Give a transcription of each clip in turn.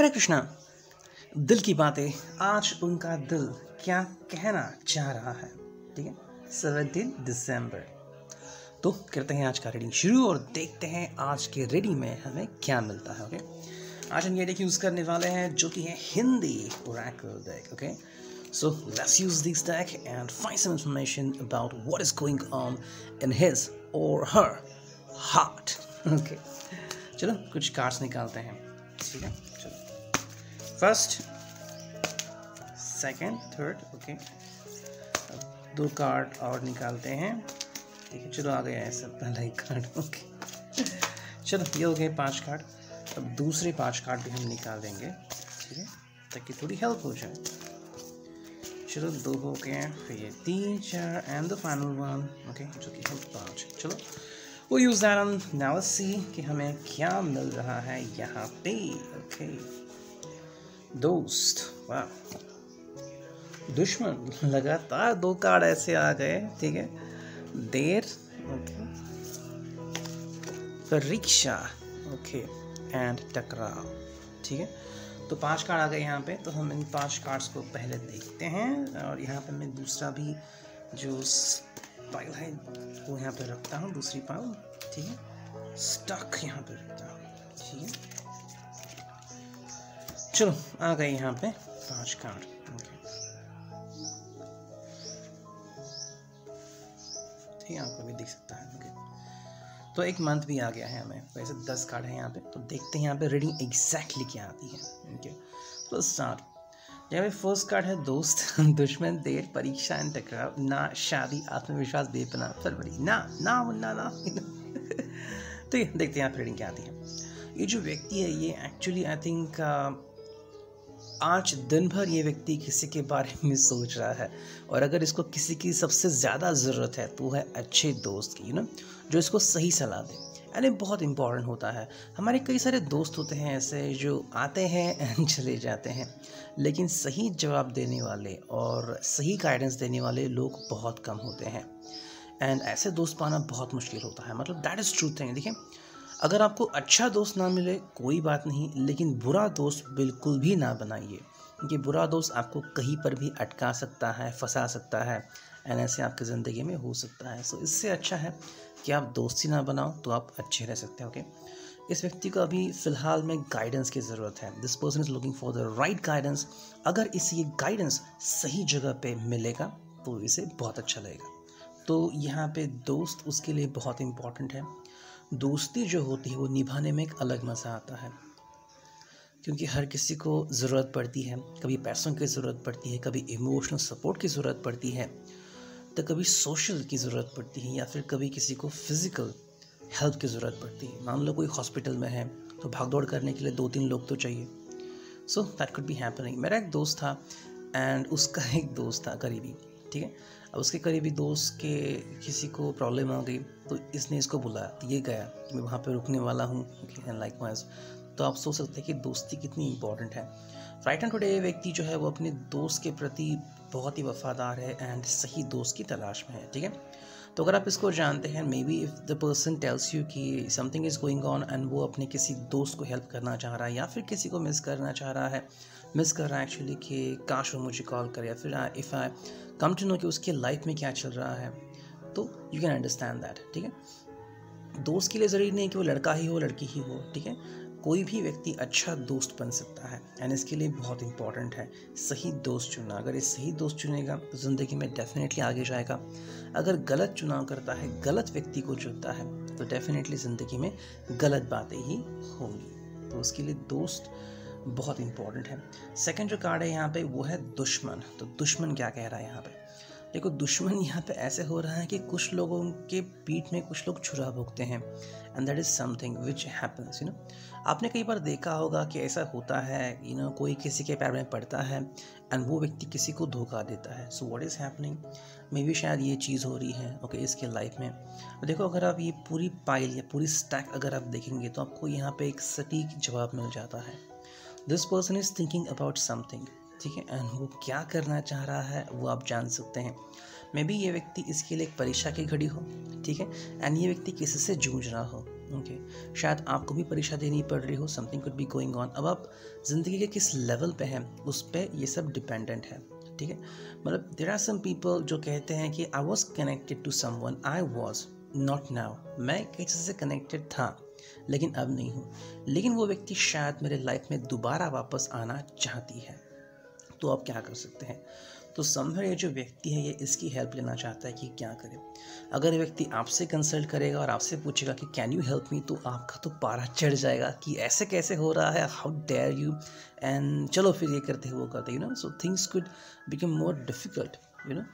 हरे कृष्णा। दिल की बातें, आज उनका दिल क्या कहना चाह रहा है, ठीक है, 17 दिसंबर। तो करते हैं आज का रीडिंग शुरू और देखते हैं आज के रीडिंग में हमें क्या मिलता है। ओके, आज हम ये डेक यूज़ करने वाले हैं जो कि है Hindi oracle deck. Okay, so let's use this deck and find some information about what is going on in his और हर हार्ट। ओके, चलो कुछ कार्ड्स निकालते हैं, ठीक है। चलो, फर्स्ट, सेकंड, थर्ड। ओके, दो कार्ड और निकालते हैं, ठीक है। चलो, आ गया है सब पहला ही कार्ड। ओके, चलो ये हो गए 5 कार्ड। अब दूसरे 5 कार्ड भी हम निकाल देंगे, ठीक है, ताकि थोड़ी हेल्प हो जाए। चलो, 2 हो गए, फिर ये 3, 4 एंड द फाइनल 1। ओके, जो कि है 5। चलो, वो use that on now, see कि हमें क्या मिल रहा है यहाँ पे। ओके, दोस्त, वाह, दुश्मन। लगातार 2 कार्ड ऐसे आ गए, ठीक है। देर, ओके, परीक्षा, ओके, एंड टकराव, ठीक है। तो 5 कार्ड आ गए यहाँ पे, तो हम इन 5 कार्ड्स को पहले देखते हैं और यहाँ पे मैं दूसरा भी जो पाइल है वो यहाँ पे रखता हूँ, दूसरी पाइल, ठीक है, स्टक यहाँ पे रखता हूँ, ठीक है। चलो, आ गए यहाँ पे 5 कार्ड। ओके, आपको भी दिख सकता है। ओके, तो एक मंथ भी आ गया है हमें, वैसे 10 कार्ड है यहाँ पे। तो देखते हैं यहाँ पे रीडिंग एग्जैक्टली क्या आती है। ओके, तो स्टार्ट। यहाँ पे फर्स्ट कार्ड है दोस्त, दुश्मन, देर, परीक्षा एंड टकराव, ना, शादी, आत्मविश्वास, बेपना, फरवरी, ना ना ना ना। तो ये देखते हैं यहाँ पे रीडिंग क्या आती है। ये जो व्यक्ति है, ये एक्चुअली आई थिंक आज दिन भर ये व्यक्ति किसी के बारे में सोच रहा है, और अगर इसको किसी की सबसे ज़्यादा ज़रूरत है तो है अच्छे दोस्त की, यू नो, जो इसको सही सलाह दे। एंड ये बहुत इंपॉर्टेंट होता है। हमारे कई सारे दोस्त होते हैं ऐसे जो आते हैं एंड चले जाते हैं, लेकिन सही जवाब देने वाले और सही गाइडेंस देने वाले लोग बहुत कम होते हैं, एंड ऐसे दोस्त पाना बहुत मुश्किल होता है। मतलब दैट इज़ ट्रूथ थिंग। देखिए, अगर आपको अच्छा दोस्त ना मिले कोई बात नहीं, लेकिन बुरा दोस्त बिल्कुल भी ना बनाइए, क्योंकि बुरा दोस्त आपको कहीं पर भी अटका सकता है, फंसा सकता है, एंड ऐसे आपकी ज़िंदगी में हो सकता है। सो इससे अच्छा है कि आप दोस्ती ना बनाओ, तो आप अच्छे रह सकते हो। ओके, इस व्यक्ति को अभी फ़िलहाल में गाइडेंस की ज़रूरत है। This person is looking for the right guidance. अगर इसे ये गाइडेंस सही जगह पर मिलेगा तो इसे बहुत अच्छा लगेगा। तो यहाँ पे दोस्त उसके लिए बहुत इम्पॉर्टेंट है। दोस्ती जो होती है वो निभाने में एक अलग मज़ा आता है, क्योंकि हर किसी को ज़रूरत पड़ती है। कभी पैसों की ज़रूरत पड़ती है, कभी इमोशनल सपोर्ट की ज़रूरत पड़ती है, तो कभी सोशल की ज़रूरत पड़ती है, या फिर कभी किसी को फिज़िकल हेल्प की ज़रूरत पड़ती है। मान लो कोई हॉस्पिटल में है तो भागदौड़ करने के लिए 2-3 लोग तो चाहिए। So that could be happening. मेरा एक दोस्त था एंड उसका एक दोस्त था करीबी, ठीक है। अब उसके करीबी दोस्त के किसी को प्रॉब्लम आ गई, तो इसने इसको बुलाया, तो ये गया कि मैं वहाँ पे रुकने वाला हूँ, एंड लाइक वाइज। तो आप सोच सकते हैं कि दोस्ती कितनी इंपॉर्टेंट है। राइट एंड टुडे व्यक्ति जो है वो अपने दोस्त के प्रति बहुत ही वफादार है एंड सही दोस्त की तलाश में है, ठीक है। तो अगर आप इसको जानते हैं, maybe if the person tells you कि something is going on and वो अपने किसी दोस्त को हेल्प करना चाह रहा है, या फिर किसी को मिस कर रहा है एक्चुअली कि काश वो मुझे कॉल करे, या फिर if I come to know कि उसके लाइफ में क्या चल रहा है, तो यू कैन अंडरस्टैंड दैट, ठीक है। दोस्त के लिए ज़रूरी नहीं कि वो लड़का ही हो, लड़की ही हो, ठीक है। कोई भी व्यक्ति अच्छा दोस्त बन सकता है, एंड इसके लिए बहुत इंपॉर्टेंट है सही दोस्त चुनना। अगर ये सही दोस्त चुनेगा तो ज़िंदगी में डेफिनेटली आगे जाएगा। अगर गलत चुनाव करता है, गलत व्यक्ति को चुनता है, तो डेफिनेटली ज़िंदगी में गलत बातें ही होंगी। तो उसके लिए दोस्त बहुत इंपॉर्टेंट है। सेकंड जो कार्ड है यहाँ पे वो है दुश्मन। तो दुश्मन क्या कह रहा है यहाँ पे देखो। दुश्मन यहाँ पे ऐसे हो रहा है कि कुछ लोगों के पीठ में कुछ लोग छुरा भोंकते हैं, and that is something which happens, you know. आपने कई बार देखा होगा कि ऐसा होता है, यू नो, कोई किसी के पैर में पड़ता है एंड वो व्यक्ति किसी को धोखा देता है। So what is happening, maybe शायद ये चीज़ हो रही है, ओके, इसके लाइफ में। देखो, अगर आप ये पूरी पाइल या पूरी स्टैक अगर आप देखेंगे तो आपको यहाँ पर एक सटीक जवाब मिल जाता है। This person is thinking about something, ठीक है, एंड वो क्या करना चाह रहा है वो आप जान सकते हैं। मे बी ये व्यक्ति इसके लिए एक परीक्षा की घड़ी हो, ठीक है, एंड ये व्यक्ति किसी से जूझ रहा हो, ओके शायद आपको भी परीक्षा देनी पड़ रही हो, something could be going on. अब आप ज़िंदगी के किस लेवल पे हैं उस पर ये सब डिपेंडेंट है, ठीक है। मतलब देयर आर सम पीपल जो कहते हैं कि I was connected to someone, I was not now, मैं किसी से कनेक्टेड था लेकिन अब नहीं हूँ, लेकिन वो व्यक्ति शायद मेरे लाइफ में दोबारा वापस आना चाहती है, तो आप क्या कर सकते हैं। तो समवेयर ये जो व्यक्ति है ये इसकी हेल्प लेना चाहता है कि क्या करें। अगर व्यक्ति आपसे कंसल्ट करेगा और आपसे पूछेगा कि कैन यू हेल्प मी, तो आपका तो पारा चढ़ जाएगा कि ऐसे कैसे हो रहा है, हाउ डेयर यू, एंड चलो फिर ये करते हैं वो करते, you know, so things could become more difficult, you know.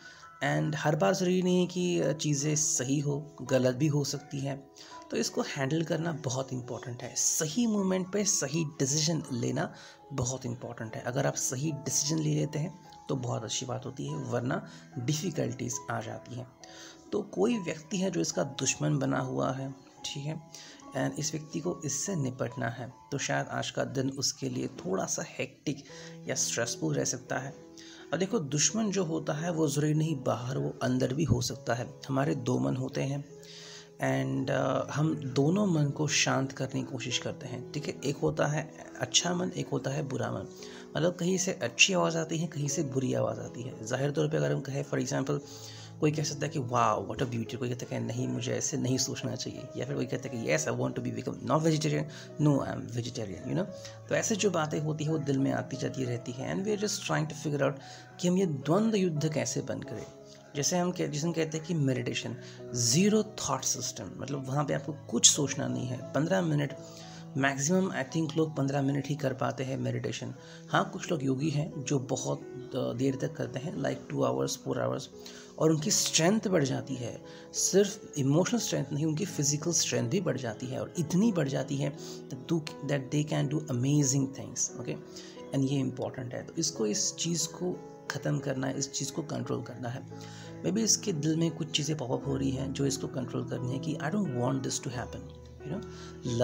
And हर बार ज़रूरी नहीं है कि चीज़ें सही हो, गलत भी हो सकती हैं, तो इसको हैंडल करना बहुत इम्पॉर्टेंट है। सही मोमेंट पे सही डिसीजन लेना बहुत इम्पॉर्टेंट है। अगर आप सही डिसीजन ले लेते हैं तो बहुत अच्छी बात होती है, वरना डिफ़िकल्टीज आ जाती हैं। तो कोई व्यक्ति है जो इसका दुश्मन बना हुआ है, ठीक है, एंड इस व्यक्ति को इससे निपटना है, तो शायद आज का दिन उसके लिए थोड़ा सा हेक्टिक या स्ट्रेसफुल रह सकता है। और देखो, दुश्मन जो होता है वो ज़रूरी नहीं बाहर, वो अंदर भी हो सकता है। हमारे दो मन होते हैं एंड हम दोनों मन को शांत करने की कोशिश करते हैं, ठीक है। एक होता है अच्छा मन, एक होता है बुरा मन। मतलब कहीं से अच्छी आवाज़ आती है, कहीं से बुरी आवाज़ आती है। ज़ाहिर तौर पे अगर हम कहें फॉर एग्जांपल, कोई कह सकता है कि वाओ व्हाट अ ब्यूटी, कोई कहता है नहीं मुझे ऐसे नहीं सोचना चाहिए, या फिर कोई कहता है कि yes I want to be become not vegetarian, no I am vegetarian, you know. तो ऐसे जो बातें होती हैं वो दिल में आती जाती रहती है, and we are just trying to figure out कि हम ये द्वंद्व युद्ध कैसे बंद करें। जैसे हम कहते हैं कि मेडिटेशन, ज़ीरो थॉट सिस्टम, मतलब वहाँ पे आपको कुछ सोचना नहीं है। 15 मिनट मैक्सिमम, आई थिंक लोग 15 मिनट ही कर पाते हैं मेडिटेशन। हाँ, कुछ लोग योगी हैं जो बहुत देर तक करते हैं, लाइक 2 आवर्स 4 आवर्स, और उनकी स्ट्रेंथ बढ़ जाती है। सिर्फ इमोशनल स्ट्रेंथ नहीं, उनकी फिजिकल स्ट्रेंथ भी बढ़ जाती है, और इतनी बढ़ जाती है that they can do amazing things, okay. And ये इम्पॉर्टेंट है, तो इसको, इस चीज़ को ख़त्म करना है, इस चीज़ को कंट्रोल करना है। मे बी इसके दिल में कुछ चीज़ें पॉपअप हो रही हैं जो इसको कंट्रोल करनी है कि I don't want this to happen, you know.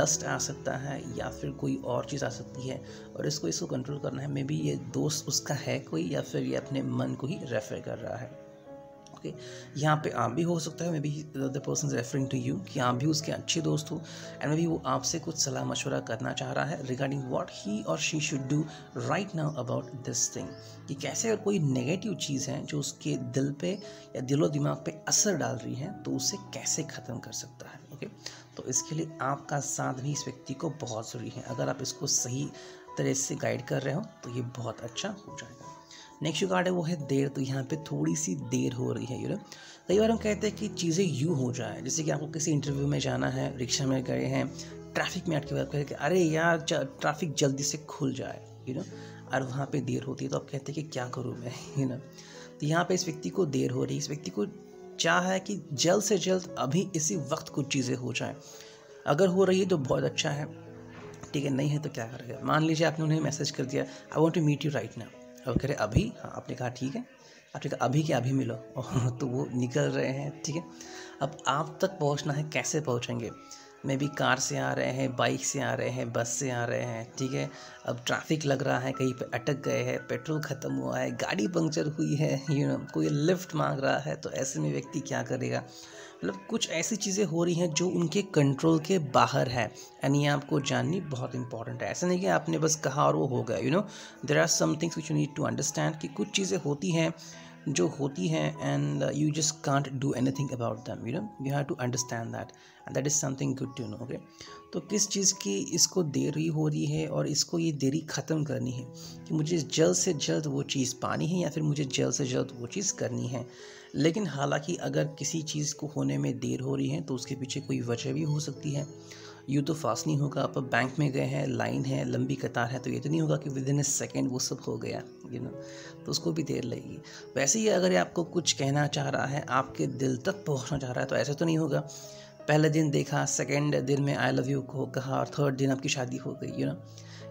Lust आ सकता है या फिर कोई और चीज़ आ सकती है, और इसको कंट्रोल करना है। मे बी ये दोस्त उसका है कोई, या फिर ये अपने मन को ही रेफर कर रहा है, ओके यहाँ पे आप भी हो सकता है, maybe the person is referring to you, कि आप भी उसके अच्छे दोस्त हो, एंड मे बी वो आपसे कुछ सलाह मशवरा करना चाह रहा है रिगार्डिंग व्हाट ही और she should do right now about this thing, कि कैसे अगर कोई नेगेटिव चीज़ है जो उसके दिल पे या दिलो दिमाग पे असर डाल रही है तो उसे कैसे ख़त्म कर सकता है, ओके। तो इसके लिए आपका साथ भी इस व्यक्ति को बहुत ज़रूरी है। अगर आप इसको सही तरह से गाइड कर रहे हो तो ये बहुत अच्छा हो जाएगा। नेक्स्ट जो कार्ड है वो है देर, तो यहाँ पे थोड़ी सी देर हो रही है, यू नो। कई बार हम कहते हैं कि चीज़ें यूँ हो जाए, जैसे कि आपको किसी इंटरव्यू में जाना है, रिक्शा में गए हैं, ट्रैफिक में अटके हुए, आप कहते हैं कि अरे यार ट्रैफिक जल्दी से खुल जाए, यू नो, और वहाँ पे देर होती है तो आप कहते हैं कि क्या करूँ मैं, यू नो। तो यहाँ पर इस व्यक्ति को देर हो रही है, इस व्यक्ति को चाह है कि जल्द से जल्द अभी इसी वक्त कुछ चीज़ें हो जाएँ। अगर हो रही है तो बहुत अच्छा है, ठीक है, नहीं है तो क्या करेगा। मान लीजिए आपने उन्हें मैसेज कर दिया, I want to meet you right now, और कह रहे अभी, हाँ आपने कहा ठीक है, आपने कहा अभी के अभी मिलो, तो वो निकल रहे हैं, ठीक है। अब आप तक पहुंचना है, कैसे पहुंचेंगे? मे बी कार से आ रहे हैं, बाइक से आ रहे हैं, बस से आ रहे हैं, ठीक है। अब ट्रैफिक लग रहा है, कहीं पे अटक गए हैं, पेट्रोल ख़त्म हुआ है, गाड़ी पंक्चर हुई है, यू नो, कोई लिफ्ट मांग रहा है, तो ऐसे में व्यक्ति क्या करेगा? मतलब कुछ ऐसी चीज़ें हो रही हैं जो उनके कंट्रोल के बाहर है, एंड ये आपको जाननी बहुत इंपॉर्टेंट है। ऐसा नहीं कि आपने बस कहा और वो हो गया, you know. There are some things which you need to understand, कि कुछ चीज़ें होती हैं जो होती हैं, and you just can't do anything about them, you know, you have to understand that, and that is something good to know, okay. तो किस चीज़ की इसको देरी हो रही है और इसको ये देरी ख़त्म करनी है, कि मुझे जल्द से जल्द वो चीज़ पानी है या फिर मुझे जल्द से जल्द वो चीज़ करनी है। लेकिन हालांकि अगर किसी चीज़ को होने में देर हो रही है तो उसके पीछे कोई वजह भी हो सकती है। यूँ तो फास्ट नहीं होगा, आप बैंक में गए हैं, लाइन है, लंबी कतार है, तो ये तो नहीं होगा कि विद इन ए सेकेंड वो सब हो गया, यू नो, तो उसको भी देर लगेगी। वैसे ही अगर आपको कुछ कहना चाह रहा है, आपके दिल तक पहुँचना चाह रहा है, तो ऐसा तो नहीं होगा पहले दिन देखा, सेकेंड दिन में आई लव यू को कहा, और थर्ड दिन आपकी शादी हो गई, यू नो।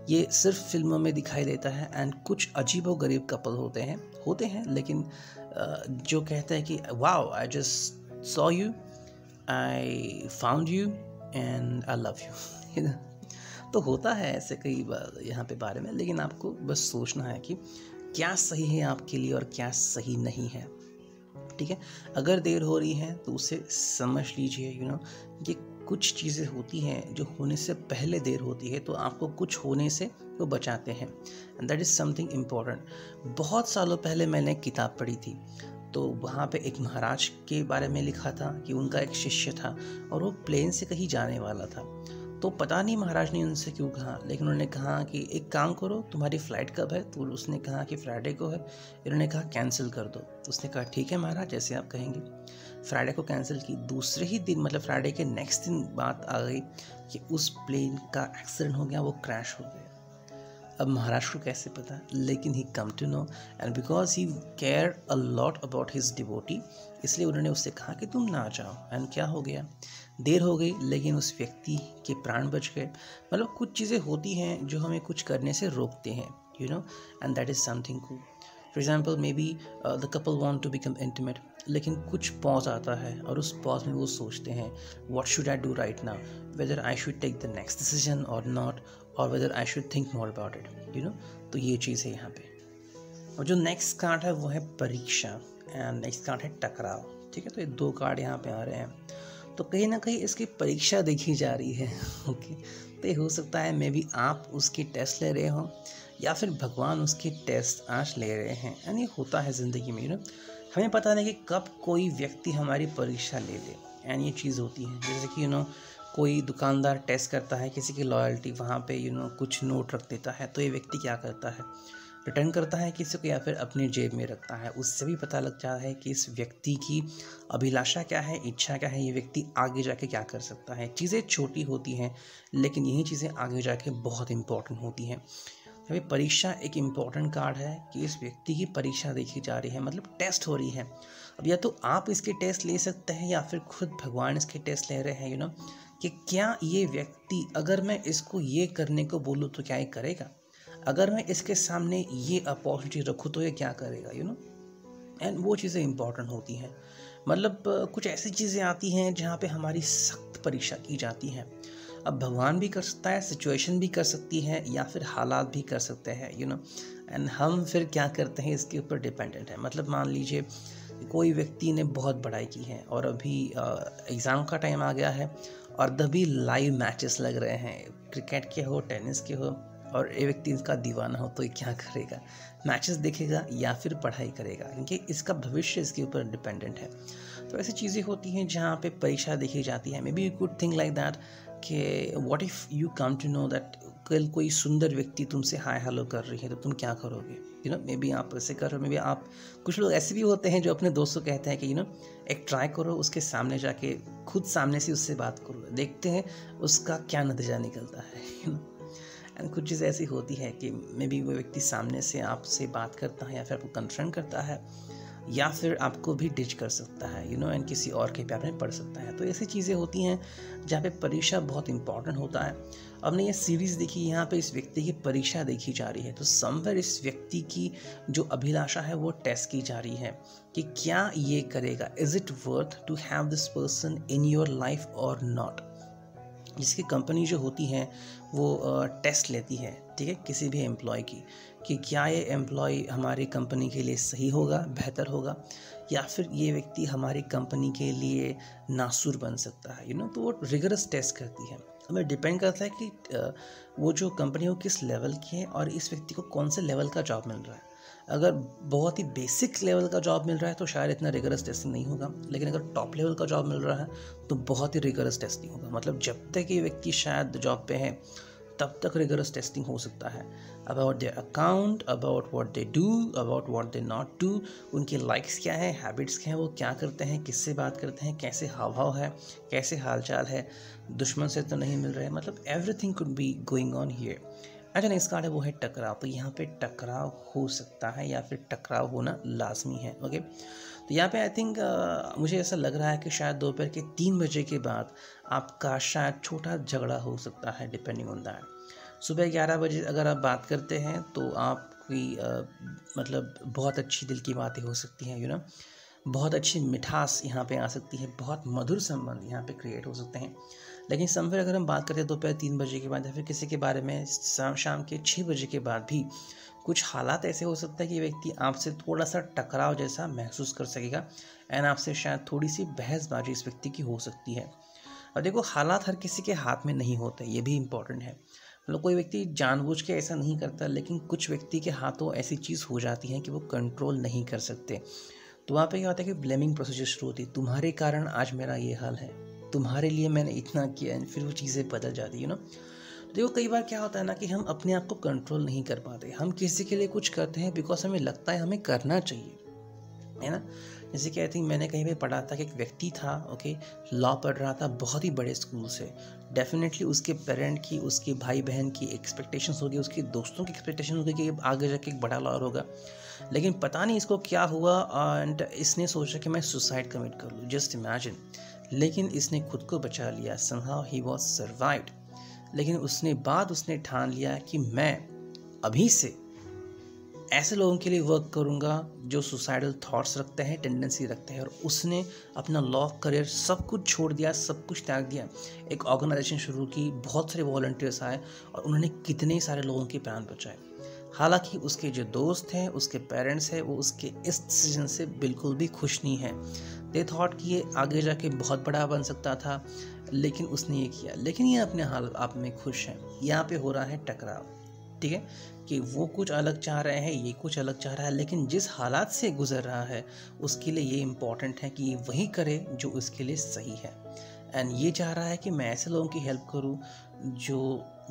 ये सिर्फ फिल्मों में दिखाई देता है, एंड कुछ अजीबोगरीब कपल होते हैं लेकिन जो कहते हैं कि wow I just saw you, I found you and I love you, तो होता है ऐसे कई बार यहाँ पे बारे में। लेकिन आपको बस सोचना है कि क्या सही है आपके लिए और क्या सही नहीं है, ठीक है। अगर देर हो रही है तो उसे समझ लीजिए, यू नो, ये कुछ चीज़ें होती हैं जो होने से पहले देर होती है, तो आपको कुछ होने से वो बचाते हैं। And that is something important. बहुत सालों पहले मैंने एक किताब पढ़ी थी, तो वहाँ पे एक महाराज के बारे में लिखा था कि उनका एक शिष्य था और वो प्लेन से कहीं जाने वाला था। तो पता नहीं महाराज ने उनसे क्यों कहा, लेकिन उन्होंने कहा कि एक काम करो, तुम्हारी फ़्लाइट कब है? तो उसने कहा कि फ्राइडे को है। इन्होंने कहा कैंसिल कर दो। उसने कहा ठीक है महाराज, जैसे आप कहेंगे। फ्राइडे को कैंसिल की। दूसरे ही दिन, मतलब फ्राइडे के नेक्स्ट दिन बात आ गई कि उस प्लेन का एक्सीडेंट हो गया, वो क्रैश हो गया। अब महाराज को कैसे पता, लेकिन he come to know, and because he care a lot about his devotee, इसलिए उन्होंने उससे कहा कि तुम ना जाओ। एंड क्या हो गया, देर हो गई, लेकिन उस व्यक्ति के प्राण बच गए। मतलब कुछ चीज़ें होती हैं जो हमें कुछ करने से रोकते हैं, you know, and that is something cool. For example, maybe the couple want to become intimate, लेकिन कुछ पॉज आता है और उस पॉज में वो सोचते हैं what should I do right now, whether I should take the next decision और नॉट, और whether I should think more about it, you know. तो ये चीज़ है यहाँ पे। और जो नेक्स्ट कार्ड है वो है परीक्षा, एंड नेक्स्ट कार्ड है टकराव। ठीक है, तो ये दो कार्ड यहाँ पे आ रहे हैं, तो कहीं ना कहीं इसकी परीक्षा देखी जा रही है। ओके, तो ये हो सकता है मे बी आप उसकी टेस्ट ले रहे हो या फिर भगवान उसकी टेस्ट आज ले रहे हैं। यानी होता है ज़िंदगी में, यू नो, हमें पता नहीं कि कब कोई व्यक्ति हमारी परीक्षा ले ले। एंड ये चीज़ होती है, जैसे कि यू नो कोई दुकानदार टेस्ट करता है किसी की लॉयल्टी, वहाँ पे यू नो कुछ नोट रख देता है, तो ये व्यक्ति क्या करता है, रिटर्न करता है किसी को या फिर अपने जेब में रखता है। उससे भी पता लग जाता है कि इस व्यक्ति की अभिलाषा क्या है, इच्छा क्या है, ये व्यक्ति आगे जाके क्या कर सकता है। चीज़ें छोटी होती हैं, लेकिन यही चीज़ें आगे जाके बहुत इम्पॉर्टेंट होती हैं। हमें परीक्षा एक इम्पॉर्टेंट कार्ड है कि इस व्यक्ति की परीक्षा देखी जा रही है, मतलब टेस्ट हो रही है। अब या तो आप इसकी टेस्ट ले सकते हैं या फिर खुद भगवान इसकी टेस्ट ले रहे हैं, यू नो, कि क्या ये व्यक्ति, अगर मैं इसको ये करने को बोलूँ तो क्या ये करेगा, अगर मैं इसके सामने ये अपॉर्चुनिटी रखूँ तो ये क्या करेगा, यू नो। एंड वो चीज़ें इंपॉर्टेंट होती हैं। मतलब कुछ ऐसी चीज़ें आती हैं जहाँ पे हमारी सख्त परीक्षा की जाती है। अब भगवान भी कर सकता है, सिचुएशन भी कर सकती है, या फिर हालात भी कर सकते हैं, यू नो। एंड हम फिर क्या करते हैं इसके ऊपर डिपेंडेंट है। मतलब मान लीजिए कोई व्यक्ति ने बहुत पढ़ाई की है और अभी एग्ज़ाम का टाइम आ गया है और तभी लाइव मैचेस लग रहे हैं, क्रिकेट के हो, टेनिस के हो, और ये व्यक्ति इसका दीवाना हो, तो ये क्या करेगा, मैचेस देखेगा या फिर पढ़ाई करेगा, क्योंकि इसका भविष्य इसके ऊपर डिपेंडेंट है। तो ऐसी चीज़ें होती हैं जहाँ पे परीक्षा देखी जाती है। Maybe you could think like that कि what if you come to know that कल कोई सुंदर व्यक्ति तुमसे हाय हेलो कर रही है, तो तुम क्या करोगे, यू नो। मे बी आप ऐसे करो, मे बी आप, कुछ लोग ऐसे भी होते हैं जो अपने दोस्तों कहते हैं कि यू नो एक ट्राई करो, उसके सामने जाके खुद सामने से उससे बात करो, देखते हैं उसका क्या नतीजा निकलता है, यू नो। एंड कुछ चीज़ ऐसी होती है कि मे बी वो व्यक्ति सामने से आपसे बात करता है या फिर आपको कन्फ्रंट करता है या फिर आपको भी डिच कर सकता है, यू नो, एंड किसी और के प्यार में पड़ सकता है। तो ऐसी चीज़ें होती हैं जहाँ पे परीक्षा बहुत इंपॉर्टेंट होता है। हमने ये सीरीज़ देखी, यहाँ पे इस व्यक्ति की परीक्षा देखी जा रही है, तो समवेयर इस व्यक्ति की जो अभिलाषा है वो टेस्ट की जा रही है कि क्या ये करेगा, is it worth to have this person in your life और नॉट। जिसकी कंपनी जो होती है वो टेस्ट लेती है, ठीक है, किसी भी एम्प्लॉय की, कि क्या ये एम्प्लॉय हमारी कंपनी के लिए सही होगा, बेहतर होगा, या फिर ये व्यक्ति हमारी कंपनी के लिए नासूर बन सकता है, यू नो। तो वो रिगरस टेस्ट करती है। हमें डिपेंड करता है कि वो जो कंपनी वो किस लेवल की है और इस व्यक्ति को कौन से लेवल का जॉब मिल रहा है। अगर बहुत ही बेसिक लेवल का जॉब मिल रहा है तो शायद इतना रिगरस टेस्टिंग नहीं होगा, लेकिन अगर टॉप लेवल का जॉब मिल रहा है तो बहुत ही रिगरस टेस्टिंग होगा। मतलब जब तक ये व्यक्ति शायद जॉब पे है तब तक रिगरस टेस्टिंग हो सकता है, about their account, about what they do, about what they not do, उनकी लाइक्स क्या है, हैबिट्स क्या हैं, वो क्या करते हैं, किससे बात करते हैं, कैसे हाव भाव है, कैसे हालचाल है, दुश्मन से तो नहीं मिल रहे, मतलब everything could be going on here. अच्छा, नेक्स्ट कार्ड है वो है टकराव। तो यहाँ पे टकराव हो सकता है या फिर टकराव होना लाजमी है। ओके, तो यहाँ पे आई थिंक मुझे ऐसा लग रहा है कि शायद दोपहर के 3 बजे के बाद आपका शायद छोटा झगड़ा हो सकता है, डिपेंडिंग ऑन दैट। सुबह 11 बजे अगर आप बात करते हैं तो आपकी मतलब बहुत अच्छी दिल की बातें हो सकती हैं, यू नो, बहुत अच्छी मिठास यहाँ पे आ सकती है, बहुत मधुर संबंध यहाँ पे क्रिएट हो सकते हैं। लेकिन समवेयर अगर हम बात करें दोपहर 3 बजे के बाद या फिर किसी के बारे में शाम के 6 बजे के बाद भी कुछ हालात ऐसे हो सकते हैं कि व्यक्ति आपसे थोड़ा सा टकराव जैसा महसूस कर सकेगा, एंड आपसे शायद थोड़ी सी बहसबाजी इस व्यक्ति की हो सकती है। और देखो हालात हर किसी के हाथ में नहीं होते, ये भी इम्पोर्टेंट है। मतलब कोई व्यक्ति जानबूझ के ऐसा नहीं करता, लेकिन कुछ व्यक्ति के हाथों ऐसी चीज़ हो जाती है कि वो कंट्रोल नहीं कर सकते। तो वहाँ पे क्या होता है कि ब्लेमिंग प्रोसीजर शुरू होती है, तुम्हारे कारण आज मेरा ये हाल है, तुम्हारे लिए मैंने इतना किया, फिर वो चीज़ें बदल जाती है ना। देखो कई बार क्या होता है ना कि हम अपने आप को कंट्रोल नहीं कर पाते, हम किसी के लिए कुछ करते हैं बिकॉज हमें लगता है हमें करना चाहिए, है ना। जैसे कि आई थिंक मैंने कहीं पे पढ़ा था कि एक व्यक्ति था, ओके, लॉ पढ़ रहा था बहुत ही बड़े स्कूल से। डेफिनेटली उसके पेरेंट की, उसके भाई बहन की एक्सपेक्टेशंस होगी, उसके दोस्तों की एक्सपेक्टेशन होगी कि आगे जाके एक बड़ा लॉयर होगा। लेकिन पता नहीं इसको क्या हुआ एंड इसने सोचा कि मैं सुसाइड कमिट कर लूँ, जस्ट इमेजिन। लेकिन इसने खुद को बचा लिया, समहाउ ही वॉज सर्वाइव्ड। लेकिन उसने ठान लिया कि मैं अभी से ऐसे लोगों के लिए वर्क करूंगा जो सुसाइडल थॉट्स रखते हैं, टेंडेंसी रखते हैं। और उसने अपना लॉ करियर सब कुछ छोड़ दिया, सब कुछ त्याग दिया, एक ऑर्गेनाइजेशन शुरू की, बहुत सारे वॉलंटियर्स आए और उन्होंने कितने सारे लोगों के प्राण बचाए। हालांकि उसके जो दोस्त हैं, उसके पेरेंट्स हैं, वो उसके इस डिसीजन से बिल्कुल भी खुश नहीं हैं। दे थॉट कि ये आगे जाके बहुत बड़ा बन सकता था, लेकिन उसने ये किया। लेकिन ये अपने हाल आप में खुश हैं। यहाँ पे हो रहा है टकराव, ठीक है, कि वो कुछ अलग चाह रहे हैं, ये कुछ अलग चाह रहा है। लेकिन जिस हालात से गुजर रहा है उसके लिए ये इम्पॉर्टेंट है कि ये वही करे जो उसके लिए सही है। एंड ये चाह रहा है कि मैं ऐसे लोगों की हेल्प करूं जो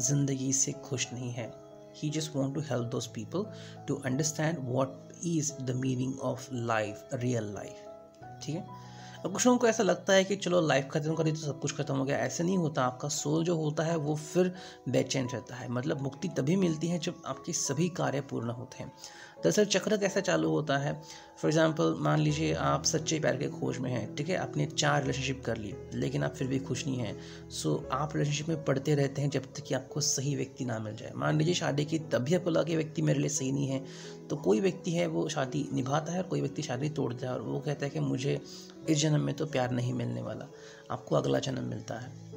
ज़िंदगी से खुश नहीं है। He just want to help those people to understand what is the meaning of life, real life, ठीक है। अब कुछ लोगों को ऐसा लगता है कि चलो लाइफ खत्म कर दी तो सब कुछ खत्म हो गया। ऐसे नहीं होता। आपका सोल जो होता है वो फिर बेचैन रहता है। मतलब मुक्ति तभी मिलती है जब आपके सभी कार्य पूर्ण होते हैं। दरअसल चक्र कैसा चालू होता है, फॉर एग्जांपल मान लीजिए आप सच्चे प्यार के खोज में हैं, ठीक है, आपने 4 रिलेशनशिप कर लिए लेकिन आप फिर भी खुश नहीं हैं। सो आप रिलेशनशिप में पड़ते रहते हैं जब तक कि आपको सही व्यक्ति ना मिल जाए। मान लीजिए शादी की, तभी आपको लगा कि व्यक्ति मेरे लिए सही नहीं है। तो कोई व्यक्ति है वो शादी निभाता है और कोई व्यक्ति शादी तोड़ता है, और वो कहता है कि मुझे इस जन्म में तो प्यार नहीं मिलने वाला, आपको अगला जन्म मिलता है।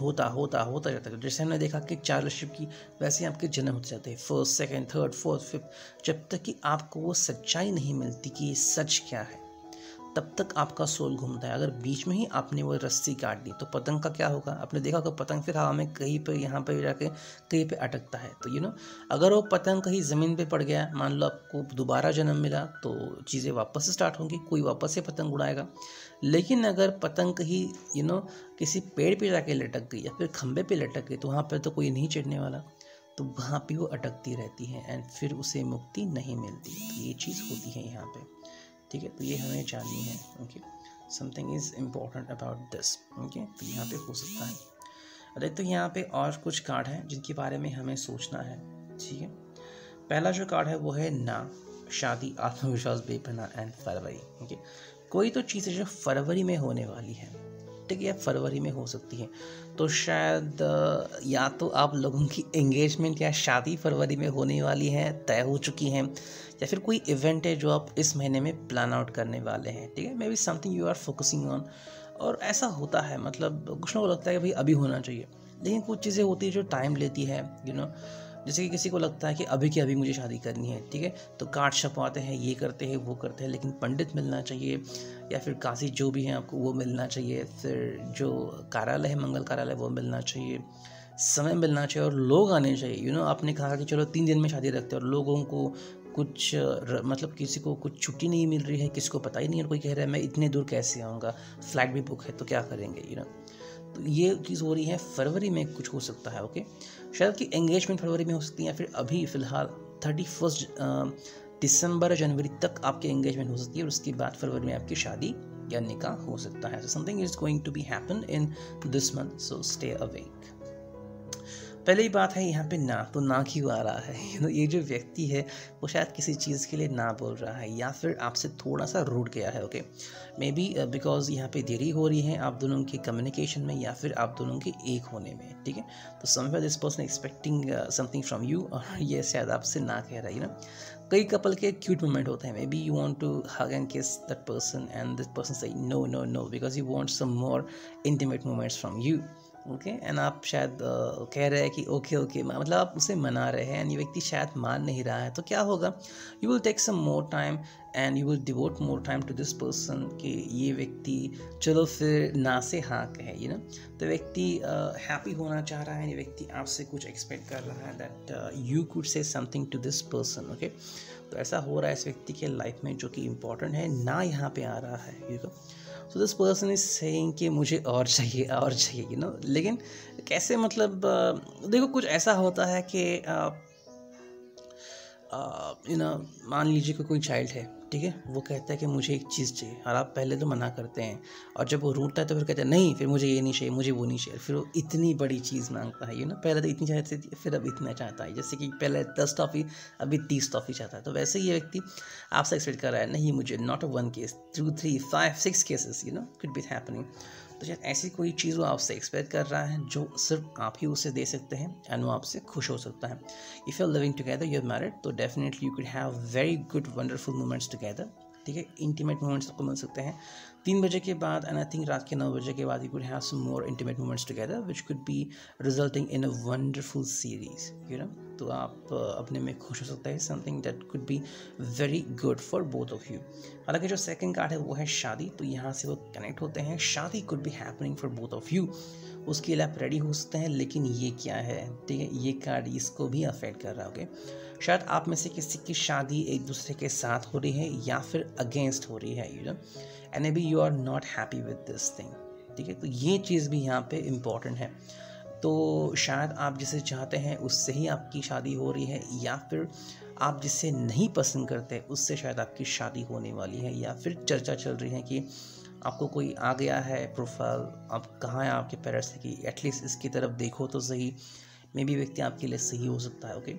होता होता होता जाता है। जैसे हमने देखा कि 4 रिलेशनशिप की, वैसे ही आपके जन्म होते जाते हैं, first, second, third, fourth, fifth. जब तक कि आपको वो सच्चाई नहीं मिलती कि सच क्या है, तब तक आपका सोल घूमता है। अगर बीच में ही आपने वो रस्सी काट दी तो पतंग का क्या होगा? आपने देखा कि पतंग फिर हवा में कहीं पर, यहाँ पर जाके कहीं पर अटकता है। तो यू नो, अगर वो पतंग कहीं ज़मीन पे पड़ गया, मान लो आपको दोबारा जन्म मिला, तो चीज़ें वापस से स्टार्ट होंगी, कोई वापस से पतंग उड़ाएगा। लेकिन अगर पतंग कहीं यू नो किसी पेड़ पर जाके लटक गई या फिर खम्भे पर लटक गई, तो वहाँ पर तो कोई नहीं चढ़ने वाला, तो वहाँ पर वो अटकती रहती है एंड फिर उसे मुक्ति नहीं मिलती। तो ये चीज़ होती है यहाँ पर, ठीक है। तो ये हमें जाननी है, okay. Something is important about this, okay. तो यहाँ पे हो सकता है। अरे तो यहाँ पे और कुछ कार्ड हैं जिनके बारे में हमें सोचना है, ठीक है। पहला जो कार्ड है वो है ना, शादी, आत्मविश्वास, बेपना एंड फरवरी, ओके। कोई तो चीज़ है जो फरवरी में होने वाली है, ठीक है, या फरवरी में हो सकती है। तो शायद या तो आप लोगों की एंगेजमेंट या शादी फरवरी में होने वाली है, तय हो चुकी हैं, या फिर कोई इवेंट है जो आप इस महीने में प्लान आउट करने वाले हैं, ठीक है। Maybe something you are focusing on. और ऐसा होता है, मतलब कुछ लोगों को लगता है कि भाई अभी होना चाहिए, लेकिन कुछ चीज़ें होती है जो टाइम लेती है, यू नो। जैसे कि किसी को लगता है कि अभी की अभी मुझे शादी करनी है, ठीक है, तो कार्ड छपवाते हैं, ये करते हैं, वो करते हैं, लेकिन पंडित मिलना चाहिए या फिर काशी जो भी है आपको वो मिलना चाहिए, फिर जो कार्यालय है, मंगल कार्यालय, वो मिलना चाहिए, समय मिलना चाहिए और लोग आने चाहिए, यू नो। आपने कहा कि चलो 3 दिन में शादी रखते हैं और लोगों को कुछ मतलब किसी को कुछ छुट्टी नहीं मिल रही है, किसी को पता ही नहीं है, कोई कह रहा है मैं इतने दूर कैसे आऊँगा, फ्लाइट भी बुक है तो क्या करेंगे, यू नो। तो ये चीज़ हो रही है फरवरी में, कुछ हो सकता है, ओके। शायद कि एंगेजमेंट फरवरी में हो सकती है, या फिर अभी फ़िलहाल 31 दिसंबर जनवरी तक आपकी एंगेजमेंट हो सकती है और उसके बाद फरवरी में आपकी शादी या निकाह हो सकता है। Something is going to be happen in this month, so stay awake. पहली बात है यहाँ पे ना, तो ना क्यों आ रहा है, यू नो। ये जो व्यक्ति है वो शायद किसी चीज़ के लिए ना बोल रहा है या फिर आपसे थोड़ा सा रूड गया है, ओके। मे बी बिकॉज यहाँ पे देरी हो रही है आप दोनों के कम्युनिकेशन में या फिर आप दोनों के एक होने में, ठीक है। तो somewhere this person expecting something from you और ये शायद आपसे ना कह रहा है, यू नो। कई कपल के क्यूट मोमेंट होते हैं, maybe you want to hug and kiss that person and this person से no no no because you want some more intimate moments from you. Okay, and आप शायद कह रहे हैं कि ओके ओके, मतलब आप उसे मना रहे हैं एंड ये व्यक्ति शायद मान नहीं रहा है, तो क्या होगा, you will take some more time and you will devote more time to this person कि ये व्यक्ति चलो फिर ना से हाँ कहे, यू नो। तो व्यक्ति हैप्पी होना चाह रहा है, ये व्यक्ति आपसे कुछ एक्सपेक्ट कर रहा है that you could say something to this person, okay. तो ऐसा हो रहा है इस व्यक्ति के लाइफ में जो कि इम्पॉर्टेंट है ना, यहाँ पे आ रहा है, you know. So this person is saying कि मुझे और चाहिए और चाहिए, यू नो। लेकिन कैसे, मतलब देखो कुछ ऐसा होता है कि यू नो, मान लीजिए कि कोई चाइल्ड है, ठीक है, वो कहता है कि मुझे एक चीज़ चाहिए और आप पहले तो मना करते हैं, और जब वो रूठता है तो फिर कहते हैं नहीं, फिर मुझे ये नहीं चाहिए, मुझे वो नहीं चाहिए, फिर वो इतनी बड़ी चीज़ मांगता है, यू नो। पहले तो इतनी चाहती थी, फिर अब इतना चाहता है, जैसे कि पहले 10 टॉफ़ी अभी 30 टॉफ़ी चाहता है। तो वैसे ही ये व्यक्ति आपसे एक्सपेक्ट कर रहा है, नहीं मुझे not 1 case, 2, 3, 5, 6 cases, you know, could be happening. तो शायद ऐसी कोई चीज़ वो आपसे एक्सपेक्ट कर रहा है जो सिर्फ आप ही उसे दे सकते हैं एंड वो आपसे खुश हो सकता है। If you are living together, you are married, तो definitely you can have very good wonderful moments together, ठीक है। इंटीमेट मोमेंट्स आपको मिल सकते हैं 3 बजे के बाद, एंड आई थिंक रात के 9 बजे के बाद you could have some more intimate moments together which could be resulting in a wonderful series, you know. तो आप अपने में खुश हो सकते हैं, something that could be very good for both of you. हालांकि जो सेकंड कार्ड है वो है शादी, तो यहाँ से वो कनेक्ट होते हैं, शादी could be happening for both of you, उसके लिए आप रेडी हो सकते हैं। लेकिन ये क्या है, ठीक है, ये कार्ड इसको भी अफेक्ट कर रहा है, ओके। शायद आप में से किसी की शादी एक दूसरे के साथ हो रही है या फिर अगेंस्ट हो रही है, you know, and maybe you are not happy with this thing, ठीक है। तो ये चीज़ भी यहाँ पे इम्पॉर्टेंट है। तो शायद आप जिसे चाहते हैं उससे ही आपकी शादी हो रही है, या फिर आप जिसे नहीं पसंद करते उससे शायद आपकी शादी होने वाली है, या फिर चर्चा चल रही है कि आपको कोई आ गया है प्रोफाइल, आप कहाँ हैं आपके पेरेंट्स की, एटलीस्ट इसकी तरफ देखो तो सही, मे बी व्यक्ति आपके लिए सही हो सकता है, ओके।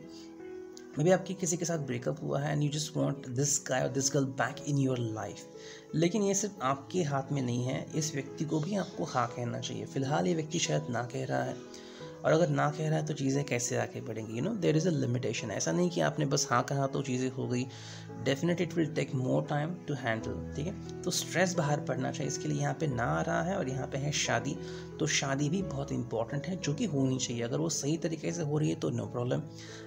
मे बी आपकी किसी के साथ ब्रेकअप हुआ है and you just want this guy और this girl back in your life, लेकिन ये सिर्फ आपके हाथ में नहीं है, इस व्यक्ति को भी आपको हाँ कहना चाहिए। फ़िलहाल ये व्यक्ति शायद ना कह रहा है, और अगर ना कह रहा है तो चीज़ें कैसे आगे बढ़ेंगी, you know, there is a limitation. ऐसा नहीं कि आपने बस हाँ कहा तो चीज़ें हो गई, definitely it will take more time to handle, ठीक है। तो स्ट्रेस बाहर पड़ना चाहिए, इसके लिए यहाँ पे ना आ रहा है, और यहाँ पे है शादी। तो शादी भी बहुत इंपॉर्टेंट है जो कि होनी चाहिए, अगर वो सही तरीके से हो रही है तो नो प्रॉब्लम,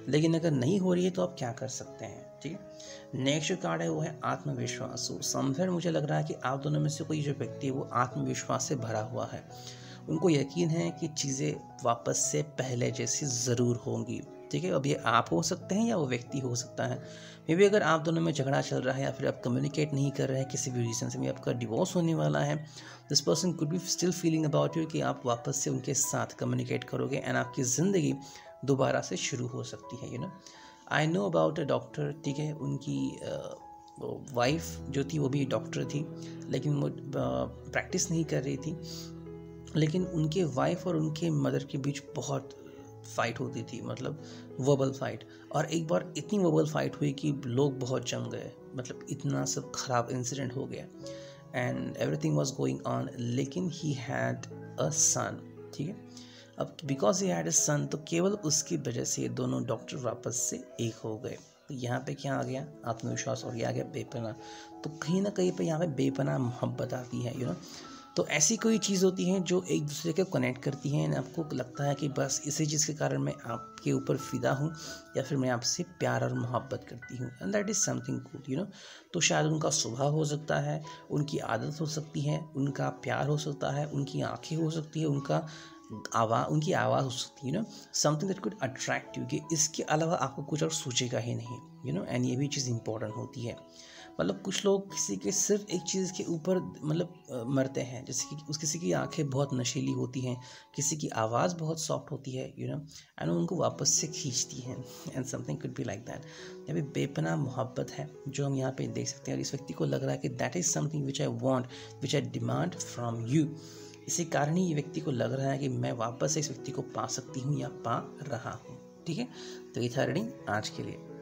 लेकिन अगर नहीं हो रही है तो आप क्या कर सकते हैं, ठीक है। नेक्स्ट जो कार्ड है वो है आत्मविश्वास। सो समवेयर मुझे लग रहा है कि आप दोनों में से कोई जो व्यक्ति है वो आत्मविश्वास से भरा हुआ है, उनको यकीन है कि चीज़ें वापस से पहले जैसी ज़रूर होंगी, ठीक है। अब ये आप हो सकते हैं या वो व्यक्ति हो सकता है। मे बी अगर आप दोनों में झगड़ा चल रहा है या फिर आप कम्युनिकेट नहीं कर रहे हैं किसी भी रीज़न से, भी आपका डिवोर्स होने वाला है, this person could be still feeling about you कि आप वापस से उनके साथ कम्युनिकेट करोगे एंड आपकी ज़िंदगी दोबारा से शुरू हो सकती है, you know. I know about a doctor, ठीक है, उनकी वाइफ जो थी वो भी डॉक्टर थी, लेकिन वो प्रैक्टिस नहीं कर रही थी, लेकिन उनके वाइफ और उनके मदर के बीच बहुत फाइट होती थी, मतलब वर्बल फाइट। और एक बार इतनी वर्बल फाइट हुई कि लोग बहुत जम गए, मतलब इतना सब खराब इंसिडेंट हो गया and everything was going on, लेकिन ही हैड अ सन, ठीक है। अब बिकॉज ही हैड अ सन, तो केवल उसकी वजह से दोनों डॉक्टर वापस से एक हो गए। तो यहाँ पे क्या आ गया, आत्मविश्वास, और ये आ गया बेपना। तो कहीं ना कहीं पे यहाँ पे बेपना मोहब्बत आती है, यू नो। तो ऐसी कोई चीज़ होती है जो एक दूसरे को कनेक्ट करती है एंड आपको लगता है कि बस इसी चीज़ के कारण मैं आपके ऊपर फ़िदा हूँ, या फिर मैं आपसे प्यार और मोहब्बत करती हूँ, and that is something good, you know. तो शायद उनका स्वभाव हो सकता है, उनकी आदत हो सकती है, उनका प्यार हो सकता है, उनकी आँखें हो सकती है, उनकी आवाज़ हो सकती है, you know, something that could attract you, कि इसके अलावा आपको कुछ और सोचेगा ही नहीं, यू नो। एंड ये भी चीज़ इंपॉर्टेंट होती है, मतलब कुछ लोग किसी के सिर्फ एक चीज़ के ऊपर मतलब मरते हैं, जैसे कि उस किसी की आंखें बहुत नशीली होती हैं, किसी की आवाज़ बहुत सॉफ्ट होती है, यू नो, एंड उनको वापस से खींचती हैं, and something could be like that. यहाँ पे बेपनाह मोहब्बत है जो हम यहाँ पे देख सकते हैं, और इस व्यक्ति को लग रहा है कि that is something which I want, which I demand from you. इसी कारण ही ये व्यक्ति को लग रहा है कि मैं वापस इस व्यक्ति को पा सकती हूँ या पा रहा हूँ, ठीक है। तो ये था रीडिंग आज के लिए।